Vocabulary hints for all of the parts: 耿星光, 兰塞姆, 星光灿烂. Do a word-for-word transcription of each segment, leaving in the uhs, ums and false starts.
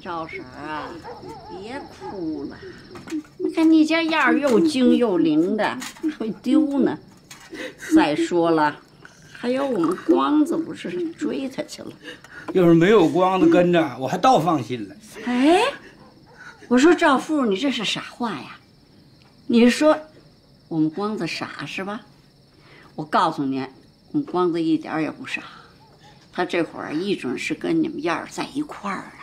赵婶啊，别哭了。你看你家燕儿又精又灵的，会丢呢。再说了，还有我们光子不是追他去了？要是没有光子跟着，我还倒放心了。哎，我说赵富，你这是啥话呀？你说我们光子傻是吧？我告诉你，我们光子一点也不傻。 他这会儿一准是跟你们燕儿在一块儿啊，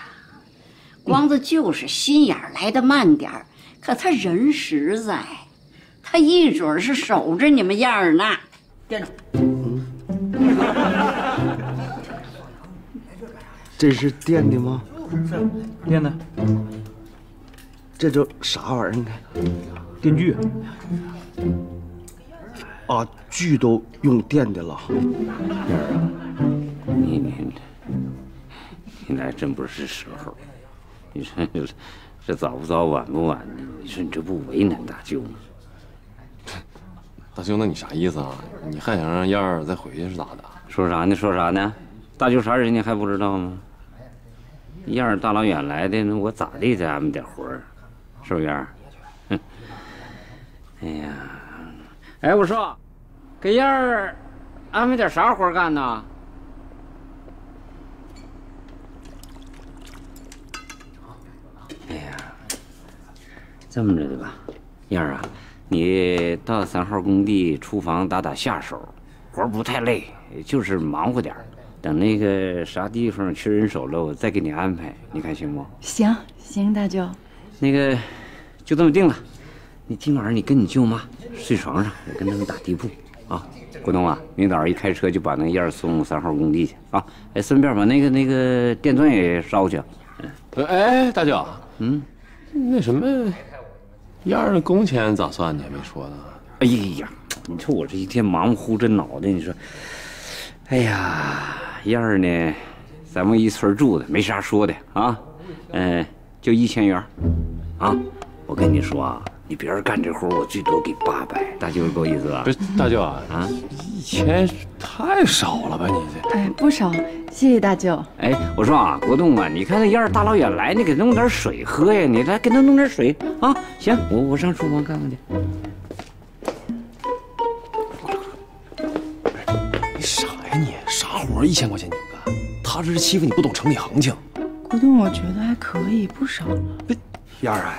光子就是心眼儿来的慢点儿，可他人实在，他一准是守着你们燕儿呢。店长，这是店的吗？是，店的。这叫啥玩意儿？电锯。啊，锯都用电的了，燕儿啊。 你你你来真不是时候，你说这早不早晚不晚的，你说你这不为难大舅吗？大舅，那你啥意思啊？你还想让燕儿再回去是咋的？说啥呢？说啥呢？大舅啥人你还不知道吗？燕儿大老远来的，那我咋地也得安排点活儿，是不是燕儿？哎呀，哎，我说，给燕儿安排点啥活儿干呢？ 哎呀，这么着的吧，燕儿啊，你到三号工地厨房打打下手，活不太累，就是忙活点。等那个啥地方缺人手了，我再给你安排，你看行不？行行，大舅，那个就这么定了。你今晚上你跟你舅妈睡床上，我跟他们打地铺啊。国栋啊，明早上一开车就把那燕儿送三号工地去啊。哎，顺便把那个那个电钻也捎去。嗯，哎，大舅。 嗯，那什么，燕儿的工钱咋算？你还没说呢。哎呀，你瞅我这一天忙乎这脑袋，你说，哎呀，燕儿呢，咱们一村住的，没啥说的啊。嗯、呃，就一千元，啊，我跟你说啊，你别人干这活，我最多给八百，大舅够意思吧？不是，大舅啊，啊，一千太少了吧？你这哎，不少。 谢谢大舅。哎，我说啊，国栋啊，你看那燕儿大老远来，你给弄点水喝呀，你来给他弄点水啊。行，我我上厨房看看去。你傻呀你？啥活一千块钱你不干？他这是欺负你不懂城里行情。国栋，我觉得还可以，不少了。别，燕儿啊，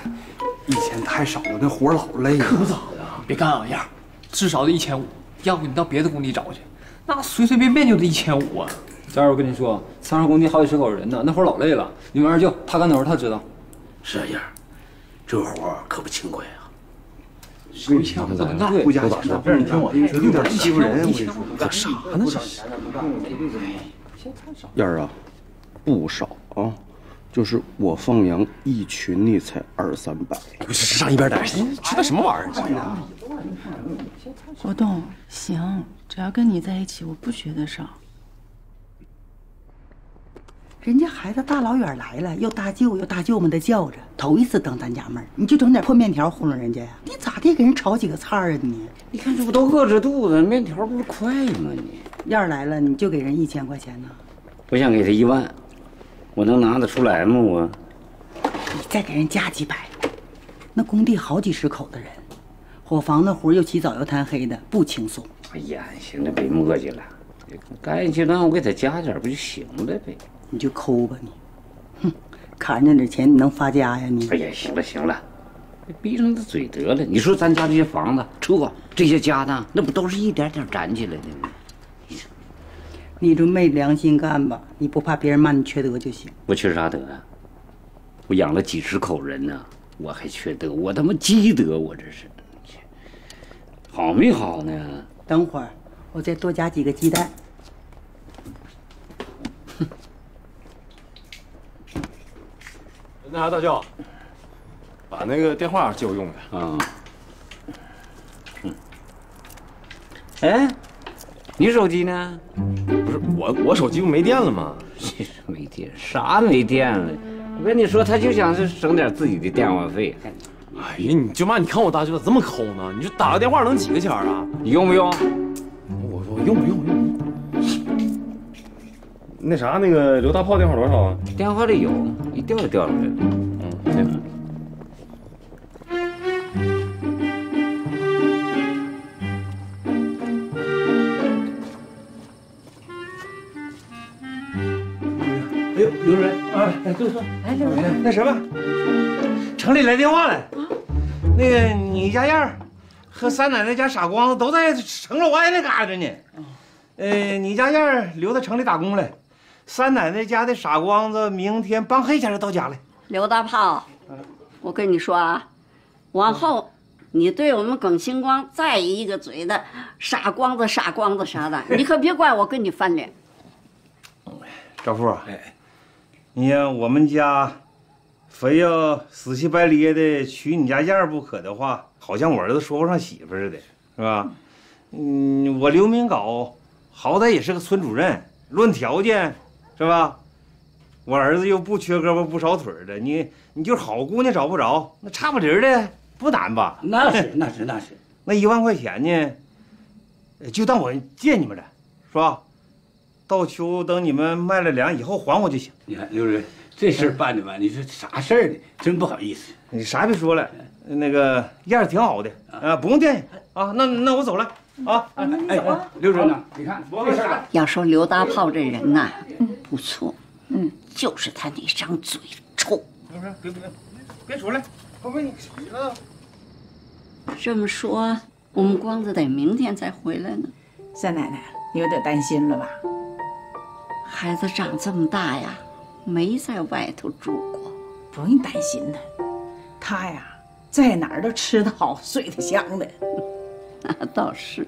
一千太少了，这活老累了。可不咋的，别干啊，燕儿，至少得一千五，要不你到别的工地找去，那随随便便就得一千五啊。 佳儿，我跟你说，三号工地好几十口人呢，那活老累了。你们二舅他干的活，他知道。是啊，燕儿，这活可不轻快啊。不轻快，那不加钱。燕儿，你听我，有点欺负人，我跟你说，干啥呢？燕儿啊，不少啊，就是我放羊一群里才二三百。不是，上一边待去，吃的什么玩意儿？国栋，行，只要跟你在一起，我不学得少。 人家孩子大老远来了，又大舅又大舅们的叫着，头一次当咱家妹儿，你就整点破面条糊弄人家呀？你咋地给人炒几个菜啊你？你看这不都饿着肚子，面条不是快吗你？燕儿来了，你就给人一千块钱呢？我想给他一万，我能拿得出来吗我？你再给人加几百，那工地好几十口的人，伙房的活又起早又贪黑的，不轻松。哎呀，行了，别磨叽了，该就让我给他加点不就行了呗？ 你就抠吧你，哼，看着点钱你能发家呀你？哎呀，行了行了，闭上他嘴得了。你说咱家这些房子、车、这些家当，那不都是一点点攒起来的吗？你就昧良心干吧，你不怕别人骂你缺德就行。我缺啥德啊？我养了几十口人呢、啊，我还缺德？我他妈积德，我这是，好没好呢？等会儿我再多加几个鸡蛋。 那啥，大舅，把那个电话借我用去啊。嗯。哎，你手机呢？不是我，我手机不没电了吗？没电，啥没电了？我跟你说，他就想是省点自己的电话费。哎呀，你舅妈，你看我大舅咋这么抠呢？你说打个电话能几个钱啊？你用不用？我我用不用用。那啥，那个刘大炮电话多少啊？电话里有，一调就调上去了。嗯，对。哎呦，刘主任啊，哎，坐坐。哎，刘主任，那什么，城里来电话了。啊。那个你家燕儿和三奶奶家傻光子都在城楼外那嘎达呢。 呃，你家燕儿留在城里打工了，三奶奶家的傻光子明天帮黑前就到家了。刘大炮，我跟你说啊，往后你对我们耿星光再一个嘴的傻光子、傻光子啥的，你可别怪我跟你翻脸。赵富，你看我们家非要死乞白咧的娶你家燕儿不可的话，好像我儿子说不上媳妇似的，是吧？嗯，我刘明镐。 好歹也是个村主任，论条件，是吧？我儿子又不缺胳膊不少腿的，你你就是好姑娘找不着，那差不离的不难吧？那是那是那是，那一万块钱呢，就当我借你们了，是吧？到秋等你们卖了粮以后还我就行。你看刘主任这事办的吧？你说啥事儿呢？真不好意思。你啥也别说了，那个燕儿挺好的啊，不用惦记啊。那那我走了。 啊，哎哎，刘主任呢？你看，要说刘大炮这人呐，不错，嗯，就是他那张嘴臭。刘主任，别别别出来，不不，你啊。这么说，我们光子得明天才回来呢。三奶奶，你有点担心了吧？孩子长这么大呀，没在外头住过，不用担心呢。他呀，在哪儿都吃得好，睡得香的。 那倒是。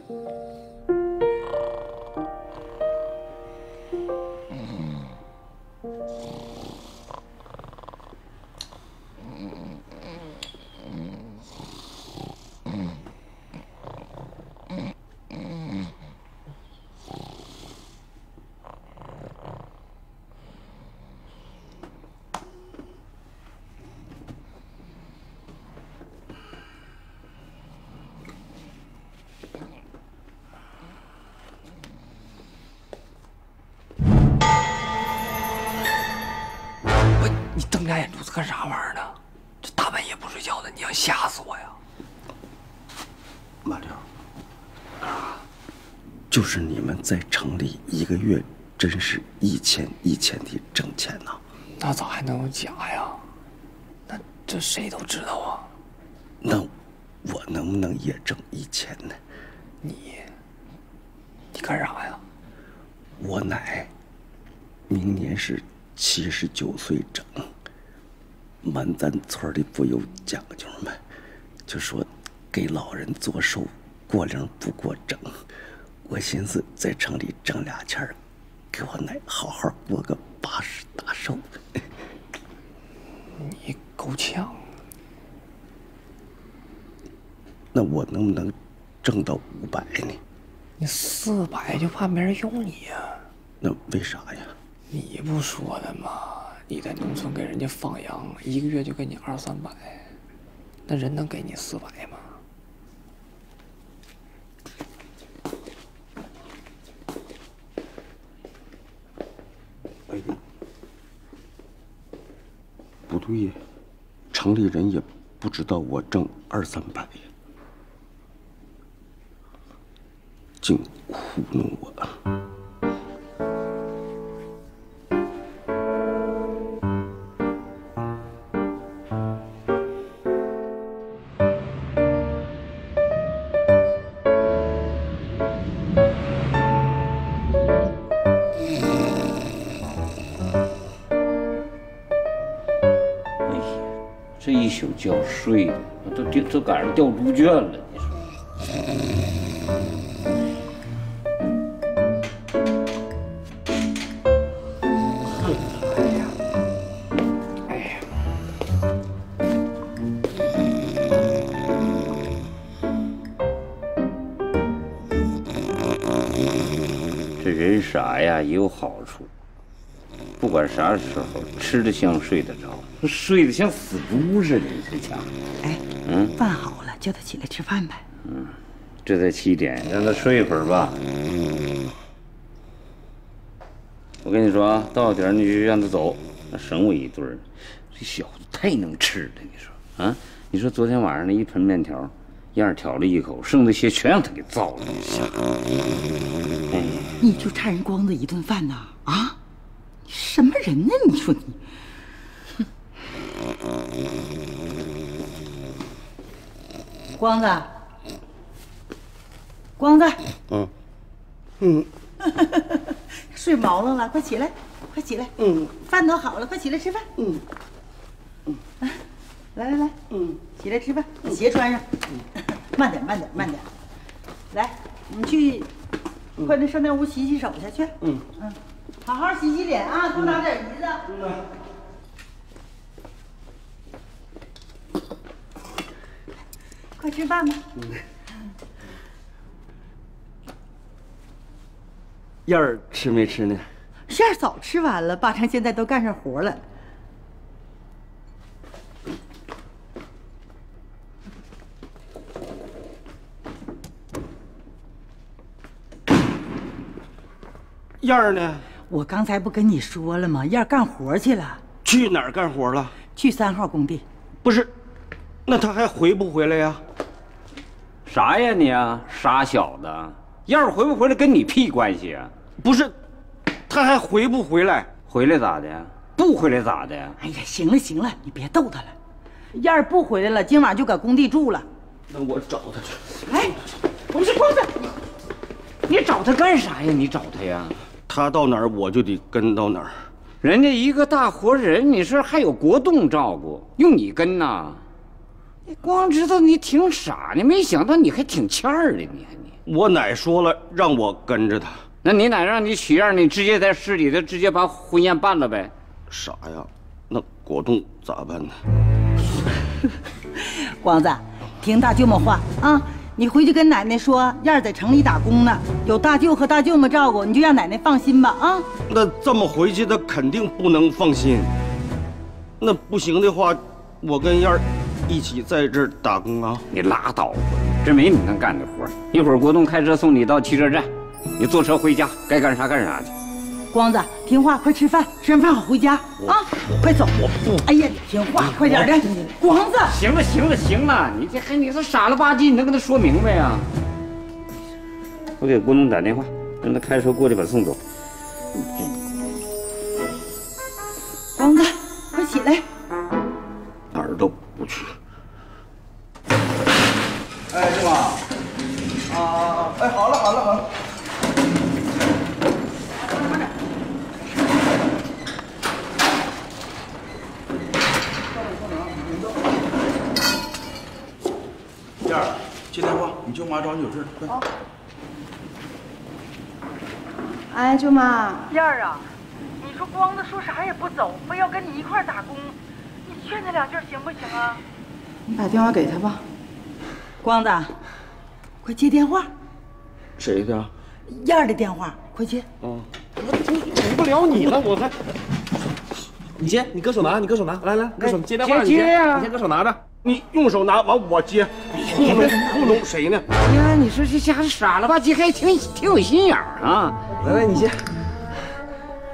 干啥玩意儿呢？这大半夜不睡觉的，你要吓死我呀！马六，干啥？就是你们在城里一个月真是一千一千的挣钱呐、啊，那咋还能有假呀？那这谁都知道啊。那我能不能也挣一千呢？你，你干啥呀？我奶，明年是七十九岁整。 满咱村里不有讲究吗？就说给老人做寿，过零不过整。我寻思在城里挣俩钱儿，给我奶好好过个八十大寿。你够呛。那我能不能挣到五百呢？你四百就怕没人用你呀、啊？那为啥呀？你不说的吗？ 你在农村给人家放羊，一个月就给你二三百，那人能给你四百吗？哎呀，不对呀，城里人也不知道我挣二三百，净糊弄我。 一宿觉睡的，我都都赶上掉猪圈了。你说？哎呀，哎呀，这人傻呀，也有好处。 不管啥时候，吃得香，睡得着，睡得像死猪似的，这家伙。哎，嗯，饭好了，叫他起来吃饭呗。嗯，这才七点，让他睡一会儿吧。我跟你说啊，到点你就让他走，那省我一顿儿。这小子太能吃了，你说啊？你说昨天晚上那一盆面条，燕儿挑了一口，剩的些全让他给造了。哎，你就差人光子一顿饭呐？啊？你什么人呢？你说你，光子，光子，嗯，嗯。 睡毛愣了，快起来，快起来！嗯，饭都好了，快起来吃饭。嗯，嗯，来来来，嗯，起来吃饭，把鞋穿上。嗯，慢点，慢点，慢点。来，我们去，快点上那屋洗洗手去去。嗯嗯，好好洗洗脸啊，多拿点鱼子。快吃饭吧。嗯。 燕儿吃没吃呢？燕儿早吃完了，八成现在都干上活了。燕儿呢？我刚才不跟你说了吗？燕儿干活去了。去哪儿干活了？去三号工地。不是，那他还回不回来呀？啥呀你啊，傻小子！燕儿回不回来跟你屁关系啊？ 不是，他还回不回来？回来咋的？不回来咋的？哎呀，行了行了，你别逗他了。燕儿不回来了，今晚就搁工地住了。那我找他去。哎，我们是光子，你找他干啥呀？你找他呀？他到哪儿我就得跟到哪儿。人家一个大活人，你是还有国栋照顾，用你跟呐？你光知道你挺傻，你没想到你还挺欠儿的，你还你。我奶说了，让我跟着他。 那你奶让你取样，你直接在市里头直接把婚宴办了呗？傻呀，那果冻咋办呢？光子，听大舅妈话啊，你回去跟奶奶说，燕儿在城里打工呢，有大舅和大舅妈照顾，你就让奶奶放心吧啊。那这么回去，她肯定不能放心。那不行的话，我跟燕儿一起在这儿打工啊。你拉倒吧，这没你能干的活。一会儿果冻开车送你到汽车站。 你坐车回家，该干啥干啥去。光子，听话，快吃饭，吃完饭好回家啊！快走！我不。哎呀，听话，快点的。光子，行了行了行了，你这还你这傻了吧唧，你能跟他说明白呀？我给郭总打电话，让他开车过去把他送走。光子，快起来！哪儿都不去。哎，舅妈。啊，哎，好了好了好了。 燕儿，接电话，你舅妈找你有事，快！哦、哎，舅妈，燕儿啊，你说光子说啥也不走，非要跟你一块打工，你劝他两句行不行啊？你把电话给他吧。光子，快接电话。谁的？燕儿的电话，快接。嗯。我等不了你了，我还。你接，你搁手拿，你搁手拿，来来，搁手接电话，你接呀，你先搁手拿着。 你用手拿完，我接。糊弄糊弄谁呢？哎呀，你说这家伙傻了吧唧，还挺挺有心眼儿啊！来来，你接。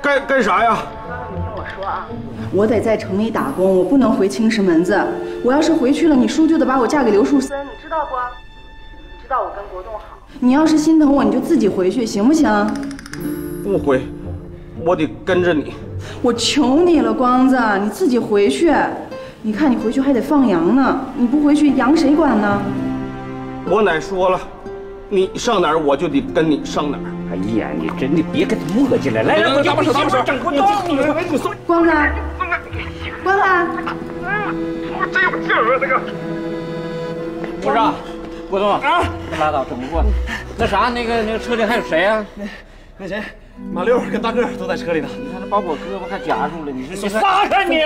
干干啥呀？你听我说啊，我得在城里打工，我不能回青石门子。我要是回去了，你叔就得把我嫁给刘树森，你知道不？你知道我跟国栋好。你要是心疼我，你就自己回去，行不行？不回，我得跟着你。我求你了，光子，你自己回去。 你看，你回去还得放羊呢，你不回去，羊谁管呢？我奶说了，你上哪儿我就得跟你上哪儿。哎呀，你真的别跟他磨叽了，来来，我拿把手，拿把手，整我刀，你来，你松。光子，光子，我真有劲儿啊，这个。不是，郭总啊，拉倒，整不过。那啥，那个那个车里还有谁啊？那那谁？ 马六跟大个都在车里呢，你看他把我胳膊还夹住了，你是现在放开你！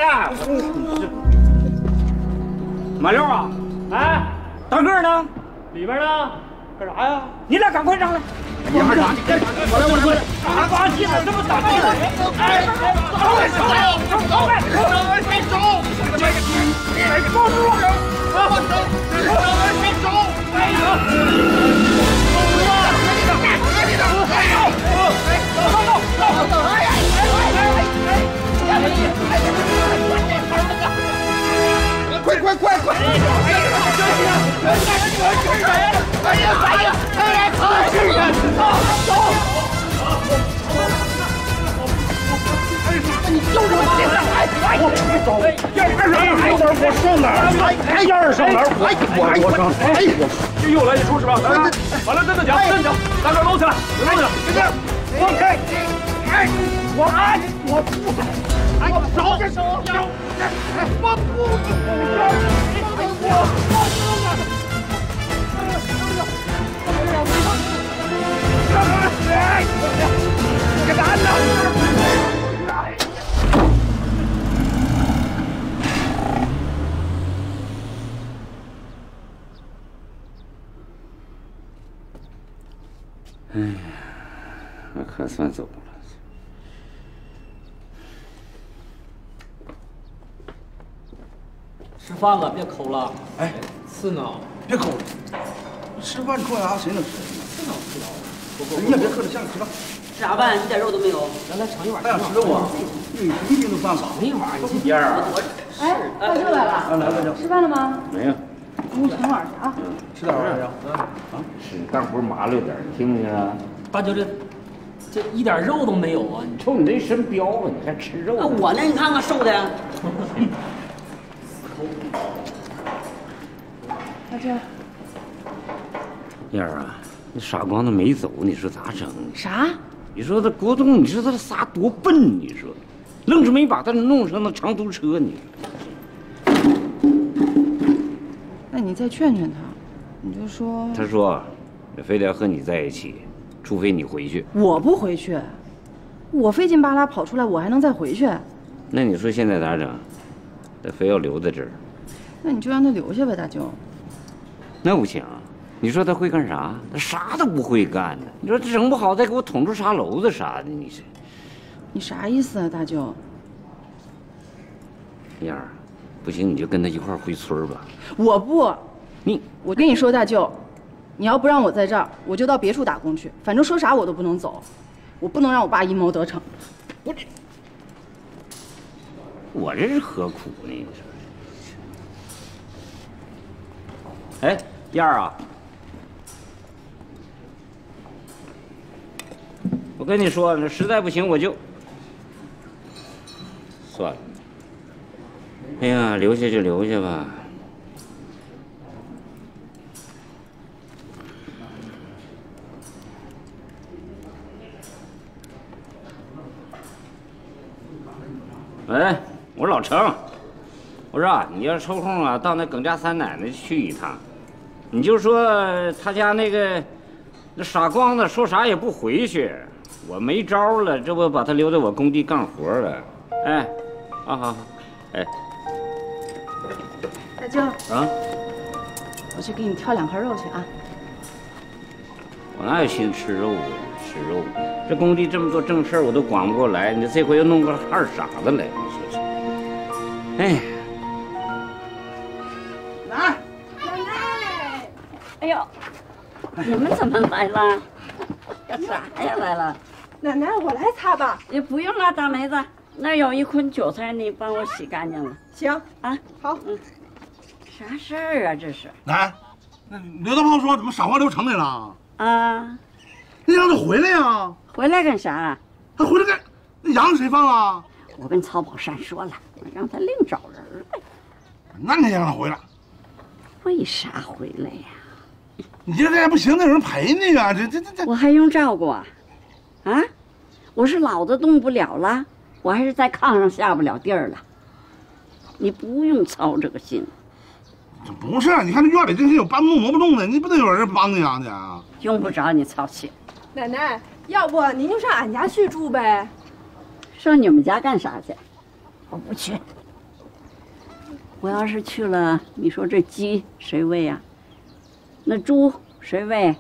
马六啊，哎，大个呢？里边呢？干啥呀？你俩赶快上来！你干啥？你干啥？我来，我来，我来！傻了吧唧的，这么打架！哎，走开，走开，走开，别走！哎，你抱住我！啊，走！别走！哎呀！ 走走走！哎呀！上哪儿？哎，燕儿上哪儿？哎，我我上。哎，这又来一出是吧？来，完了，蹬蹬脚，蹬脚，大哥搂起来，搂起来，别这样，放开。哎，我哎，我不走，哎，手这手，哎，我不走，我我哎，给他按倒。 哎呀，我可算走了。吃饭了，别抠了。哎，刺挠，别抠了。吃饭抠牙，谁能吃？刺挠吃着了。你也别喝了，下来吃饭。吃啥饭？一点肉都没有。来来，尝一碗。想吃肉啊？你一定能办法。尝一碗，你这边啊。哎，大舅来了。来来来，吃饭了吗？没有。 你尝碗去啊！吃点玩意儿啊！啊，是干活麻溜点，你听没听啊？大舅这这一点肉都没有啊！你瞅你这身膘了，你还吃肉？那我呢？你看看瘦的。大舅，燕儿啊，那傻光子没走，你说咋整？啥？你说这国栋，你说他仨多笨，你说，愣是没把他弄上那长途车，你说。 那你再劝劝他，你就说他说，非得要和你在一起，除非你回去。我不回去，我费劲巴拉跑出来，我还能再回去？那你说现在咋整？他非要留在这儿，那你就让他留下呗，大舅。那不行，你说他会干啥？他啥都不会干呢。你说这整不好再给我捅出啥篓子啥的，你是？你啥意思啊，大舅？燕儿。 不行，你就跟他一块儿回村吧。我不，你我跟你说，大舅，你要不让我在这儿，我就到别处打工去。反正说啥我都不能走，我不能让我爸阴谋得逞。我这，我这是何苦呢？你说。哎，燕儿啊，我跟你说，实在不行我就算了。 哎呀，留下就留下吧。喂，我说老程，我说啊，你要抽空啊，到那耿家三奶奶去一趟，你就说他家那个那傻光子说啥也不回去，我没招了，这不把他留在我工地干活了。哎，啊好，哎。 大舅啊，我去给你挑两块肉去啊！我哪有心吃肉啊？吃肉，这工地这么多正事儿我都管不过来，你这回又弄个二傻子来，你说这……哎，来，奶奶，哎呦，你们怎么来了？干啥呀？来了？奶奶，我来擦吧。你不用了，大梅子，那有一捆韭菜，你帮我洗干净了。行啊，好，嗯。 啥事儿啊？这是来，那刘大炮说怎么傻瓜刘成来了啊？你让他回来呀！回来干啥啊？他回来干那羊谁放了？我跟曹宝善说了，让他另找人呗。那你也让他回来？为啥回来呀？你这这不行，得有人陪你呀！这这这这我还用照顾啊？啊？我是老的动不了了，我还是在炕上下不了地儿了。你不用操这个心。 不是，你看这院里这些有搬不动、挪不动的，你不得有人帮你啊？你啊用不着你操心。奶奶，要不您就上俺家去住呗？上你们家干啥去？我不去。我要是去了，你说这鸡谁喂呀、啊？那猪谁喂？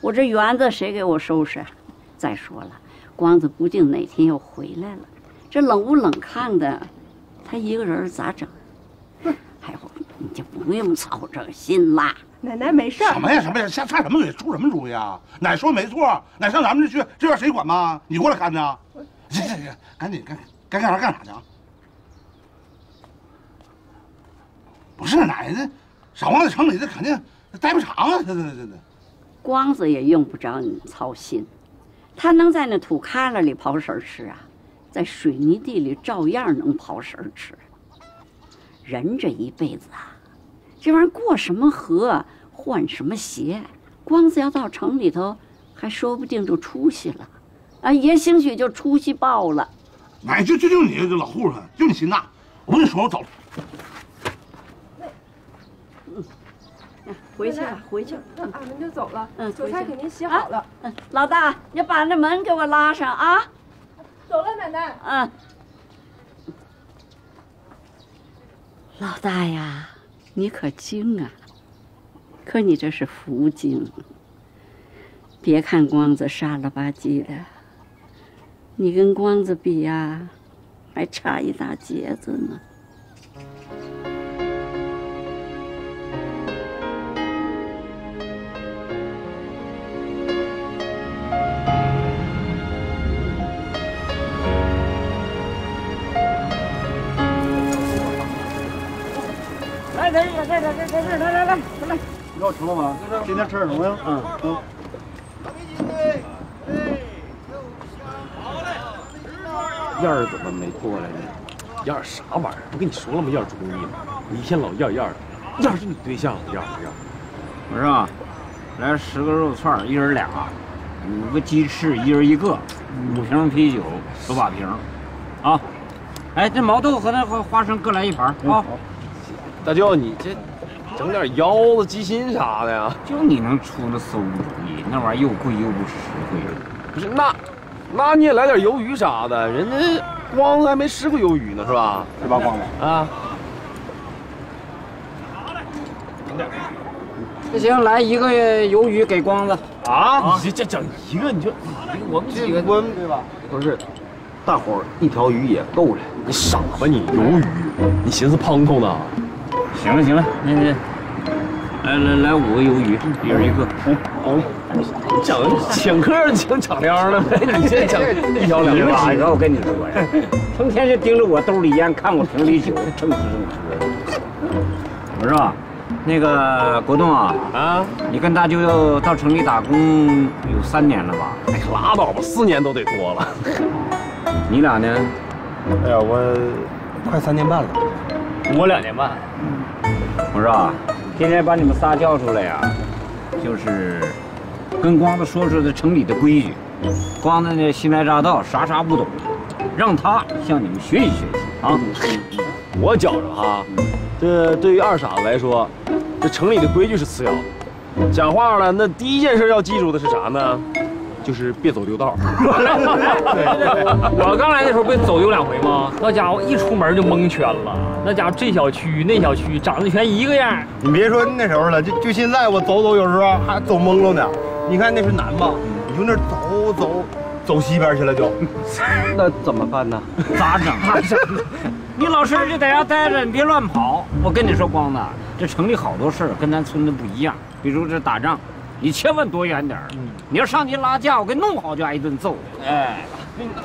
我这园子谁给我收拾？再说了，光子不定哪天又回来了，这冷不冷炕的，他一个人咋整？不是。 你就不用操这个心啦，奶奶没事。什么呀什么呀，瞎犯什么嘴，出什么主意啊？奶说没错，奶上咱们这去，这边谁管吗？你过来看着。行行行，赶紧该该干啥干啥去啊！不是奶奶，傻光在城里这肯定待不长啊，这这这这。光子也用不着你操心，他能在那土旮旯里刨食吃啊，在水泥地里照样能刨食吃。人这一辈子啊，这玩意儿过什么河换什么鞋，光子要到城里头，还说不定就出息了，啊，也兴许就出息爆了。哎，就就就你这老护士，就你心大。我跟你说，我走了。嗯，回去了，回去了。那俺们就走了。嗯，韭菜给您洗好了。嗯，老大，你把那门给我拉上啊。走了，奶奶。嗯。 老大呀，你可精啊！可你这是福精。别看光子傻了吧唧的，你跟光子比呀，还差一大截子呢。要吃了吗？今天吃什么呀？嗯嗯。燕儿怎么没过来呢？燕儿啥玩意儿？不跟你说了吗？燕儿中医吗？你一天老燕燕儿，燕儿是你对象吗？燕儿燕儿。我说啊，来十个肉串，一人俩，五个鸡翅，一人一个，五瓶啤酒，九把瓶，啊！哎，这毛豆和那花花生各来一盘啊！大舅，你这。 整点腰子、鸡心啥的呀！就你能出那馊主意，那玩意又贵又不实惠。不是那，那你也来点鱿鱼啥的，人家光子还没吃过鱿鱼呢，是吧？是吧，光子啊。整点。那行，来一个鱿鱼给光子。啊！你这整一个，你就我们几个我对吧？不是，大伙儿一条鱼也够了。你傻吧你？鱿鱼？你寻思胖头呢？ 行了行了，那那来来来五个鱿鱼，一人一个。哎，你整请客请敞亮的，你这整一条两个。你说我跟你说呀，成天就盯着我兜里烟，看我瓶里酒，正吃正喝。我说，那个国栋啊啊，你跟大舅到城里打工有三年了吧？哎，拉倒吧，四年都得多了。你俩呢？哎呀，我快三年半了。 我两年半，我说啊，今天把你们仨叫出来呀、啊，就是跟光子说说这城里的规矩。光子呢新来乍到，啥啥不懂，让他向你们学习学习啊。我觉着哈，这对于二傻子来说，这城里的规矩是次要的。讲话了，那第一件事要记住的是啥呢？ 就是别走丢道。我刚来的时候不走丢两回吗？那家伙一出门就蒙圈了，那家伙这小区那小区长得全一个样。你别说那时候了，就就现在我走走有时候还走蒙了呢。你看那是南吧？你说那走走走西边去了就，那怎么办呢？咋整？咋整？你老实就在家待着，你别乱跑。我跟你说，光子，这城里好多事儿跟咱村子不一样，比如这打仗。 你千万躲远点儿！你要上去拉架，我给弄好就挨一顿揍。哎，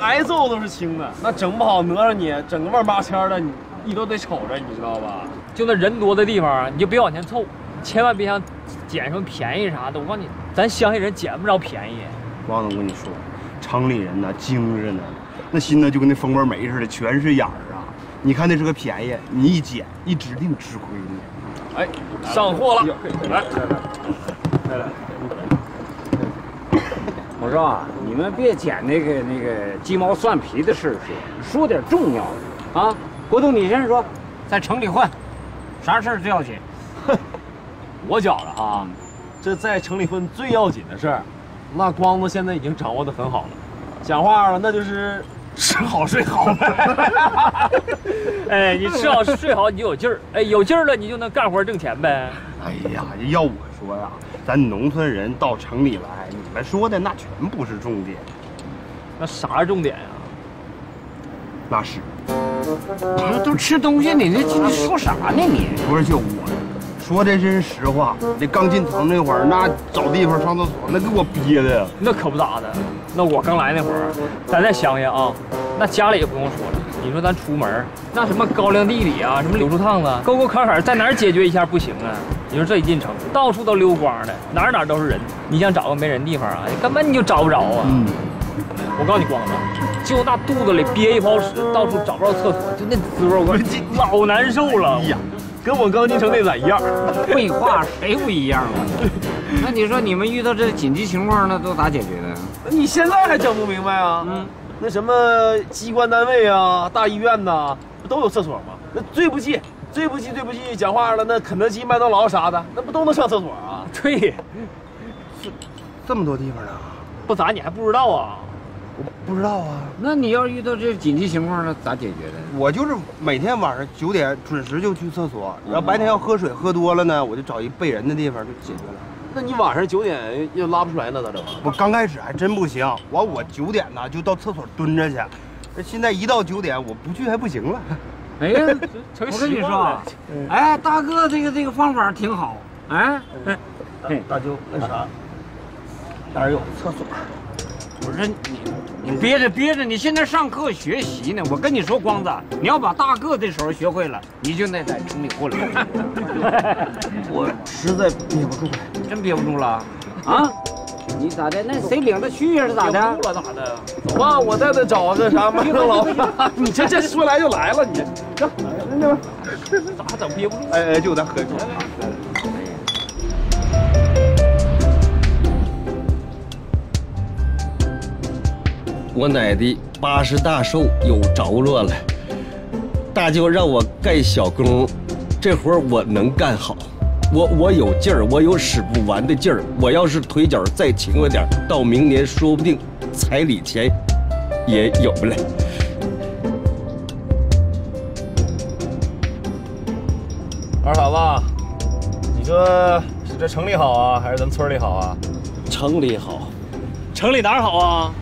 挨揍都是轻的，那整不好哪吒你整个万八千的，你你都得瞅着，你知道吧？就那人多的地方，你就别往前凑，千万别想捡什么便宜啥的。我告诉你，咱乡下人捡不着便宜。王总，我跟你说，城里人呐，精着呢，那心呢就跟那蜂窝煤似的，全是眼儿啊。你看那是个便宜，你一捡，你指定吃亏呢。哎，上货了，来来来来。 我说啊，你们别捡那个那个鸡毛蒜皮的事说，说点重要的啊！国栋，你先说，在城里混，啥事儿最要紧？我觉着哈，这在城里混最要紧的事儿，那光子现在已经掌握得很好了。讲话了，那就是吃好睡好呗。哎，你吃好睡好，你就有劲儿。哎，有劲儿了，你就能干活挣钱呗。哎呀，要我说呀。 咱农村人到城里来，你们说的那全不是重点，那啥是重点啊？那是，都都吃东西，你这你说啥呢你？不是就我，说这真实话。那刚进城那会儿，那找地方上厕所，那给我憋的呀。那可不咋的。那我刚来那会儿，咱在乡下啊，那家里也不用说了。你说咱出门，那什么高粱地里啊，什么柳树趟子，沟沟坎坎，在哪儿解决一下不行啊？ 你说这一进城，到处都溜光的，哪哪都是人。你想找个没人地方啊，根本你就找不着啊。嗯，我告诉你光哥，就那肚子里憋一泡屎，到处找不着厕所，就那滋味，我老难受了。哎呀，跟我刚进城那咋一样？废话，谁不一样啊？那你说你们遇到这紧急情况，那都咋解决的？你现在还整不明白啊？嗯，那什么机关单位啊、大医院呐，不都有厕所吗？那最不济。 对不起，对不起，讲话了。那肯德基、麦当劳啥的，那不都能上厕所啊？对，这这么多地方呢，不咋你还不知道啊？我不知道啊。那你要遇到这紧急情况，那咋解决的？我就是每天晚上九点准时就去厕所，然后白天要喝水喝多了呢，我就找一背人的地方就解决了。那你晚上九点要拉不出来呢，咋整？我刚开始还真不行，完我九点呢就到厕所蹲着去，现在一到九点我不去还不行了。 哎呀，我跟你说啊，哎，大哥，这个这个方法挺好，哎，哎，大舅，那啥，哪儿有厕所？不是你，你憋着憋着，你现在上课学习呢。我跟你说，光子，你要把大个这手学会了，你就那在城里过来。我实在憋不住了，真憋不住了啊！你咋的？那谁领着去呀？是咋的？我咋的？走吧，我再再找个啥麦当劳。你这这说来就来了，你这咋整憋不住？哎哎，就咱喝一口。我奶的八十大寿有着落了，大舅让我盖小工，这活我能干好。 我我有劲儿，我有使不完的劲儿。我要是腿脚再勤快点，到明年说不定彩礼钱也有了。二傻子，你说是这城里好啊，还是咱村里好啊？城里好，城里哪儿好啊？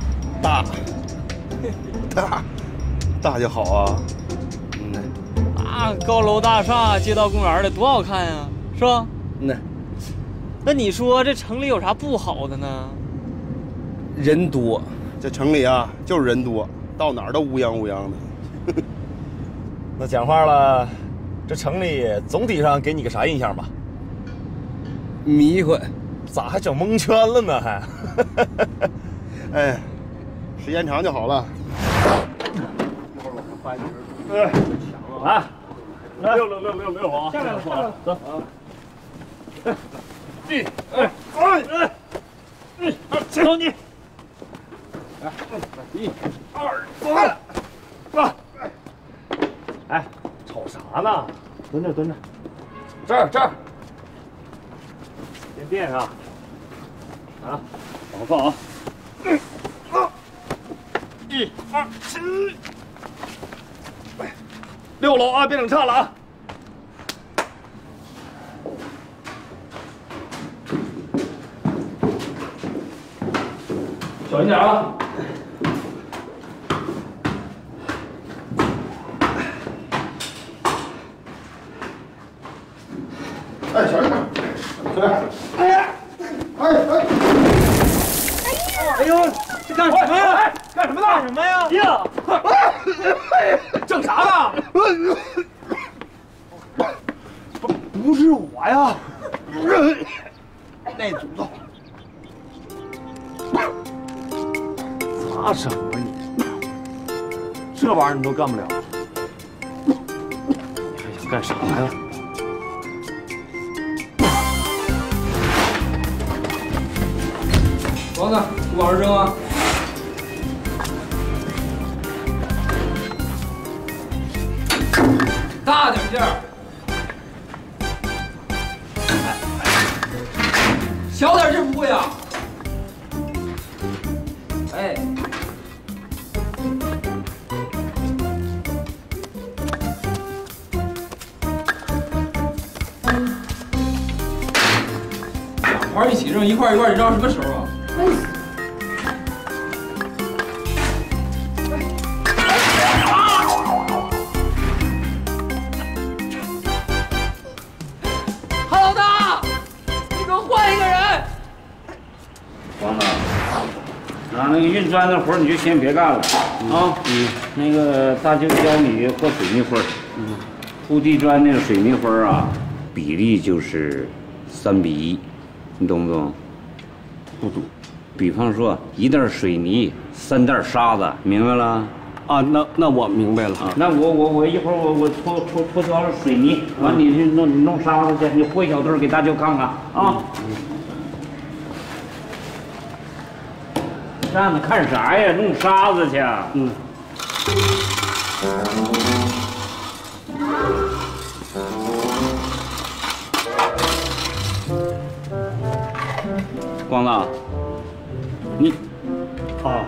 大，大，大就好啊。嗯，啊，高楼大厦、街道公园的多好看呀！ 是吧？那，那你说这城里有啥不好的呢？人多，这城里啊就是人多，到哪儿都乌泱乌泱的。那讲话了，这城里总体上给你个啥印象吧？迷糊，咋还整蒙圈了呢？还，哎，时间长就好了。一会儿我们搬去。啊，六六六六六啊！下来了，下来了，走啊！ 哎，哎，哎，哎，哎，先走你！来，一、二、三，走！哎，瞅啥呢？蹲着，蹲着，这儿，这儿，先垫上，啊，往后放啊！一、二、三，六楼啊，别整岔了啊！ 小心点啊！哎，小心点！小心！哎呀！哎哎！哎呦，这干什么呀？干什么呢？干什么呀？呀！整啥呢？不，不是我呀！那祖宗！ 怕什么你？这玩意儿你都干不了，你还想干啥呀？王子，不往这扔啊！大点劲儿，小点劲不会啊！哎。 玩一起扔，一块一块，你知道什么时候啊？郝老大，你给我换一个人。王子，啊，那个运砖的活你就先别干了啊。嗯。那个大舅教你和水泥灰，嗯，铺地砖那个水泥灰啊，比例就是三比一。 你懂不懂？不懂，比方说一袋水泥，三袋沙子，明白了？啊，那那我明白了。啊、那我我我一会儿我我搓搓搓搓水泥，完你去弄你弄沙子去，你和一小段给大舅看看啊。站着、嗯、看啥呀？弄沙子去。嗯。 光子，你啊，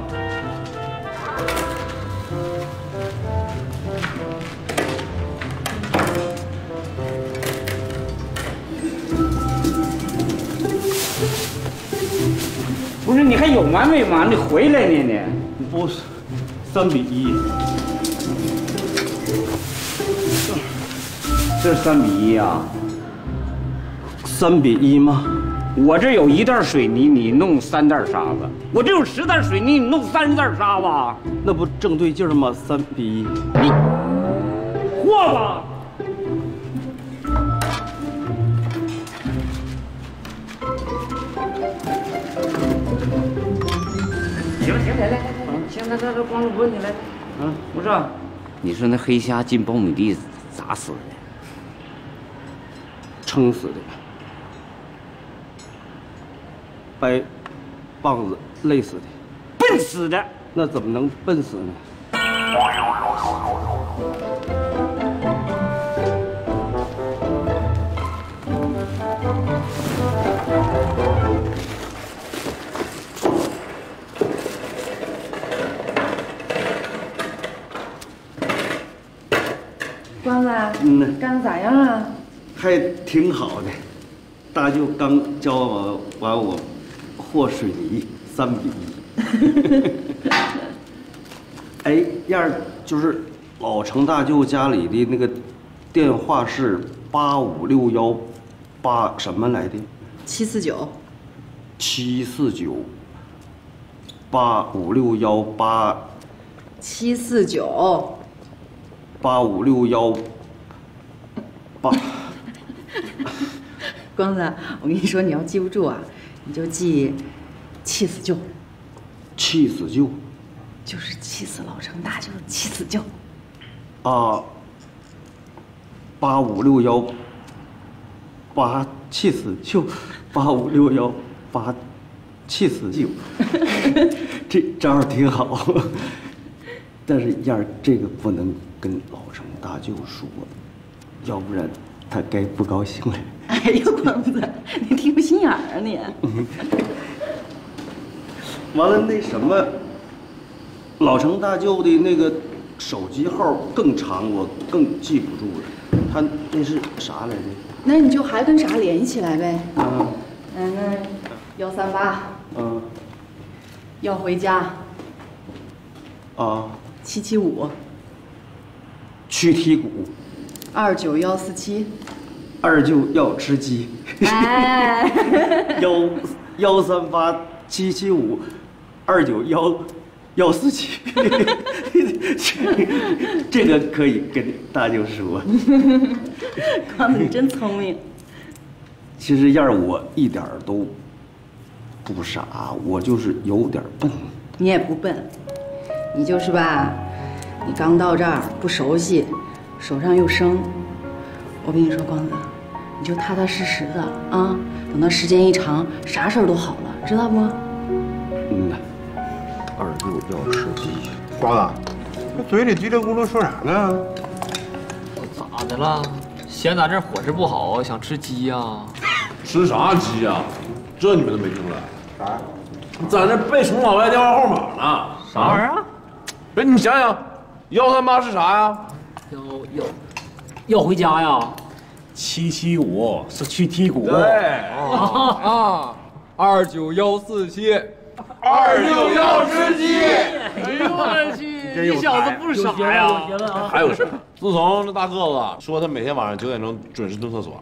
不是你还有完没完？你回来呢你？不是，三比一。 这是三比一啊？三比一吗？我这有一袋水泥，你弄三袋沙子；我这有十袋水泥，你弄三十袋沙子，那不正对劲吗？三比一，你货吧？行行，来来来，行，那那那光子问你来，嗯，不是，你说那黑虾进苞米地咋死的？ 撑死的，掰棒子累死的，笨死的，那怎么能笨死呢？光子，嗯，干得咋样啊？ 还挺好的，大舅刚教我完我和水泥三比一。哎，燕儿就是老程大舅家里的那个电话是八五六幺八什么来的？七四九。七四九。八五六幺八。七四九。八五六幺八。 光子，我跟你说，你要记不住啊，你就记气死舅。气死舅，就是气死老程大舅，气死舅。啊，八五六幺八气死舅，八五六幺八气死舅。这招挺好，但是燕儿这个不能跟老程大舅说，要不然。 他该不高兴了。哎呀，光子，你听不心眼儿啊你！完了，那什么，老程大舅的那个手机号更长，我更记不住了。他那是啥来着？那你就还跟啥联系起来呗。啊。嗯，那幺三八。嗯。要回家。啊。七七五。躯体骨。 二九幺四七，二舅要吃鸡，幺幺三八七七五，二九幺幺四七，这个可以跟大舅说。光子，你真聪明。其实燕儿，我一点都不傻，我就是有点笨。你也不笨，你就是吧，你刚到这儿不熟悉。 手上又生，我跟你说，光子，你就踏踏实实的啊，等到时间一长，啥事儿都好了，知道不？嗯呐，二舅要吃鸡。光子，这嘴里嘀哩咕噜说啥呢？我咋的了？嫌咱这伙食不好，想吃鸡呀？吃啥鸡呀？这你们都没听出来？啥？咱这背陈老外电话号码呢？啥玩意儿啊？不是你想想，幺三八是啥呀？ 要要要回家呀！七七五是去踢鼓。对啊，二九幺四七，二六幺吃鸡。哎呦我去，你小子不傻呀！还有事，自从那大个子说他每天晚上九点钟准时蹲厕所，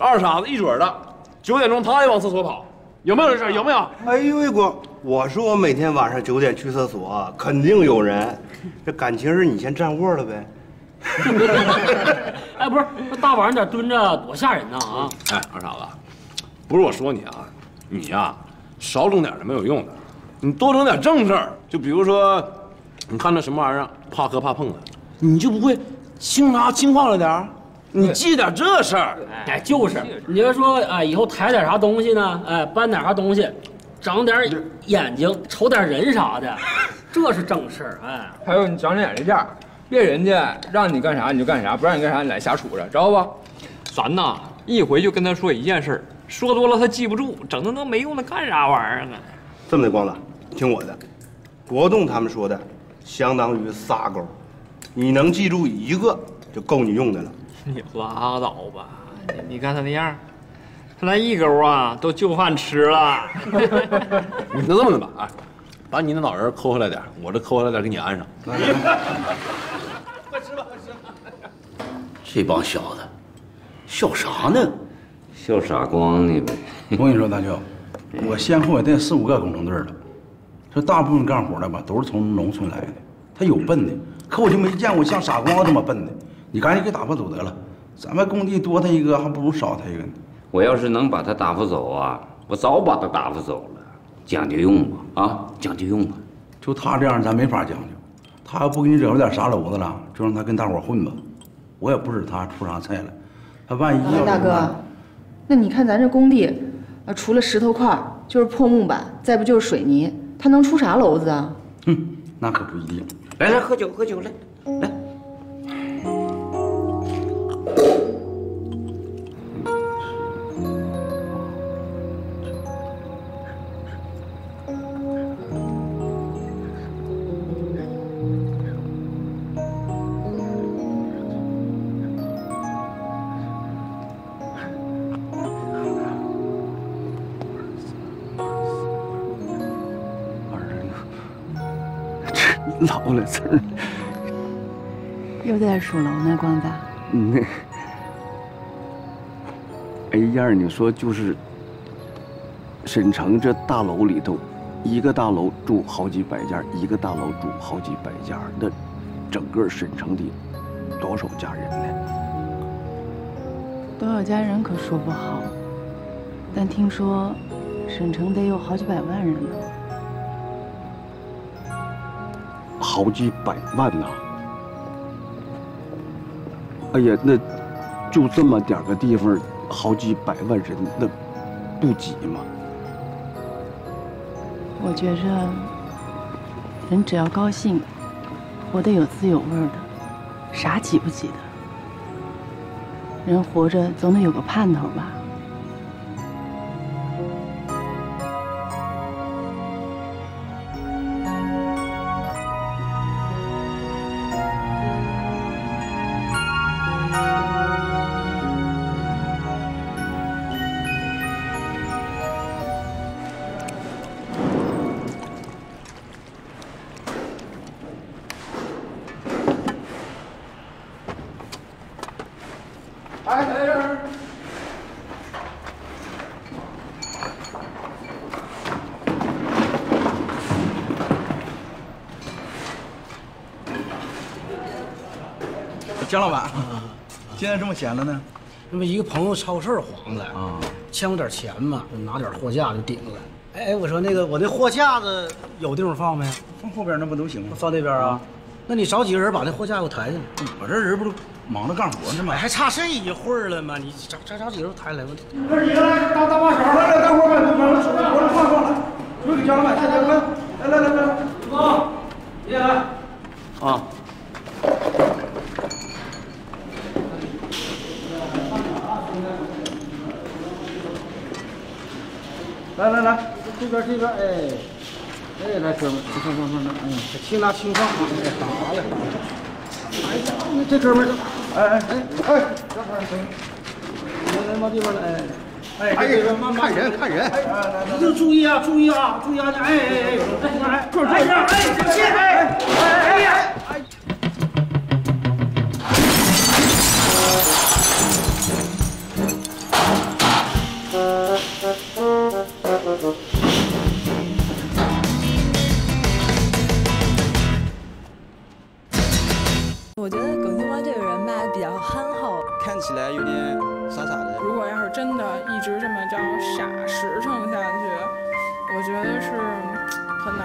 二傻子一准的九点钟他也往厕所跑，有没有这事？有没有？哎呦喂哥，我说我每天晚上九点去厕所，肯定有人。这感情是你先占窝了呗？ 哎，不是，大晚上在蹲着多吓人呐啊！哎，二傻子，不是我说你啊，你呀、啊、少整点是没有用的。你多整点正事儿，就比如说，你看那什么玩意儿，怕磕怕碰的，你就不会轻拿轻放了点儿？你记点这事儿。哎，就是，你要说啊，以后抬点啥东西呢？哎，搬点啥东西，长点眼睛，瞅点人啥的，这是正事儿。哎，还有你长点眼力劲儿，别人家让你干啥你就干啥，不让你干啥你来瞎杵着，知道不？咱呐，一回就跟他说一件事儿，说多了他记不住，整那那没用的干啥玩意儿呢？这么的，光子。 听我的，国栋他们说的，相当于仨勾，你能记住一个就够你用的了。你拉倒吧，你看他那样，他那一勾啊都就饭吃了。你那这么的吧，哎，把你那老人抠下来点，我这抠下来点给你安上。快吃吧，快吃吧。这帮小子，笑啥呢？笑傻光呢呗。我跟你说，大舅，我先后也带四五个工程队了。 这大部分干活的吧，都是从农村来的。他有笨的，可我就没见过像傻瓜这么笨的。你赶紧给打发走得了，咱们工地多他一个，还不如少他一个呢。我要是能把他打发走啊，我早把他打发走了。讲究用吧，啊，讲究用吧。就他这样，咱没法讲究。他要不给你惹出点啥娄子了，就让他跟大伙混吧。我也不知他出啥菜了，他万一……大哥，那你看咱这工地，啊，除了石头块，就是破木板，再不就是水泥。 他能出啥娄子啊？哼、嗯，那可不一定。来来，喝酒，喝酒，来来。老了字儿，又在数楼呢，光子。嗯，哎，燕儿，你说就是，沈城这大楼里头，一个大楼住好几百家，一个大楼住好几百家，那整个沈城里多少家人呢？多少家人可说不好，但听说沈城得有好几百万人呢。 好几百万呐、啊！哎呀，那就这么点个地方，好几百万人，那不挤吗？我觉着，人只要高兴，活得有滋有味的，啥挤不挤的。人活着总得有个盼头吧。 姜老板，今天这么闲了呢？那么一个朋友超市晃的啊，欠我点钱嘛，拿点货架就顶了。哎，我说那个我那货架子有地方放没？放后边那不都行吗？放那边啊？那你找几个人把那货架给我抬下来。我这人不都忙着干活呢吗？还差这一会儿了吗？你找找找几个人抬来吧。不是你来大大把手来来，大伙把把手拿过来放放来，就给姜老板大家看。来来来来，走，进来啊。 来来来，这边这边，哎，哎，来哥们，放放放放，嗯，轻拿轻放，哎，打啥了？哎呀，这哥们儿，哎哎哎哎，这块儿行，来来往这边来，哎，哎，看人看人，一定注意啊注意啊注意啊！哎哎哎，哎，坐坐这儿，哎，小心，哎哎哎呀，哎。 我觉得耿军光这个人吧，比较憨厚，看起来有点傻傻的。如果要是真的一直这么着傻实诚下去，我觉得是很难。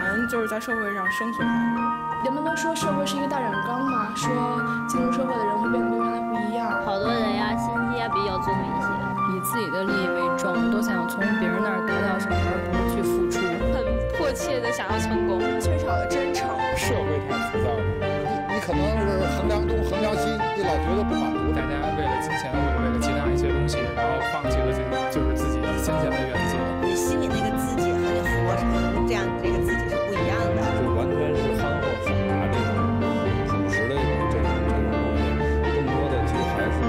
生存下来。人们都说社会是一个大染缸嘛，说进入社会的人会变得跟原来不一样。好多人呀，心机也比较重一些，以自己的利益为重，都想从别人那儿得到什么，而不去付出，很迫切的想要成功，缺少了真诚。社会太浮躁了，你你可能是衡量东衡量西，你老觉得不满足，大家为了金钱或者为了其他一些东西，然后放弃了这就是自己金钱的原则。你心里那个自己和你活着这样这个自己是不一样的，这完全是憨厚傻达这种朴实的一种这种这种东西，更多的其实还是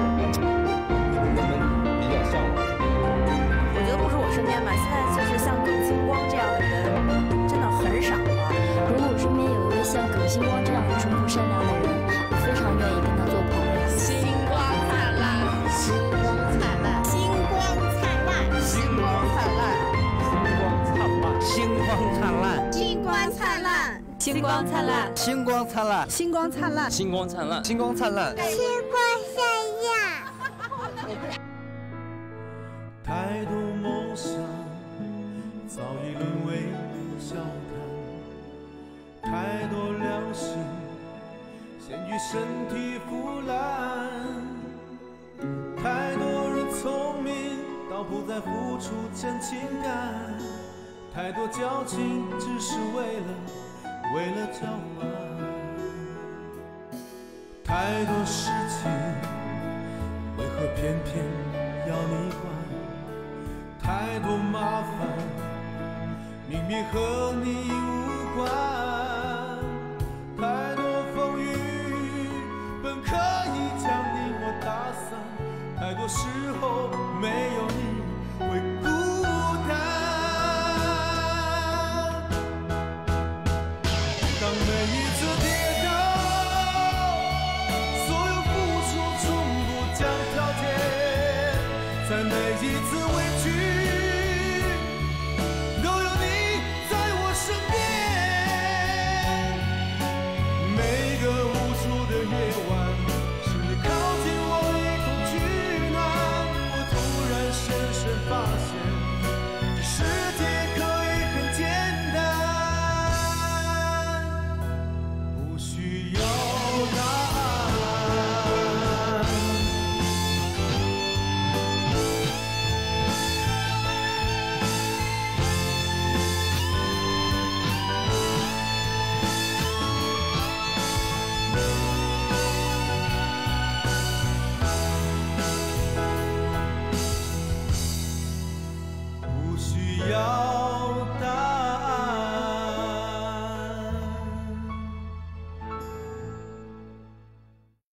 就是人们比较向往。我觉得不止我身边吧，现在就是像耿星光这样的人真的很少了。如果我身边有一位像耿星光这样淳朴善良的人，我非常愿意跟他做朋友。星光灿烂，星光灿烂，星光灿烂，星光灿烂。 星光灿烂，星光灿烂，星光灿烂，星光灿烂，星光灿烂，星光灿烂，星光灿烂，星光闪耀。太多梦想早已沦为笑谈，太多良心陷于身体腐烂，太多人聪明到不再付出真情感。 太多矫情，只是为了为了交换。太多事情，为何偏偏要你管？太多麻烦，明明和你无关。